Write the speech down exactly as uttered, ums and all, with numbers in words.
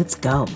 Let's go.